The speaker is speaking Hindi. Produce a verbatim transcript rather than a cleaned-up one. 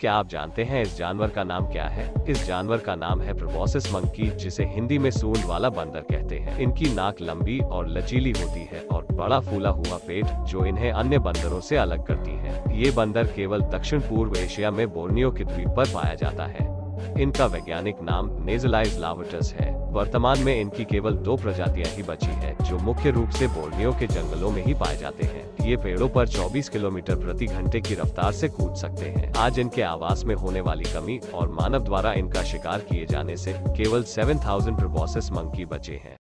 क्या आप जानते हैं इस जानवर का नाम क्या है? इस जानवर का नाम है प्रोबोसिस मंकी, जिसे हिंदी में सूंड वाला बंदर कहते हैं। इनकी नाक लंबी और लचीली होती है और बड़ा फूला हुआ पेट, जो इन्हें अन्य बंदरों से अलग करती है। ये बंदर केवल दक्षिण पूर्व एशिया में बोर्नियो के द्वीप पर पाया जाता है। इनका वैज्ञानिक नाम नेजलाइज लावटस है। वर्तमान में इनकी केवल दो प्रजातियां ही बची हैं, जो मुख्य रूप से बोर्नियो के जंगलों में ही पाए जाते हैं। ये पेड़ों पर चौबीस किलोमीटर प्रति घंटे की रफ्तार से कूद सकते हैं। आज इनके आवास में होने वाली कमी और मानव द्वारा इनका शिकार किए जाने से केवल सात हज़ार प्रोबोसिस मंकी बचे हैं।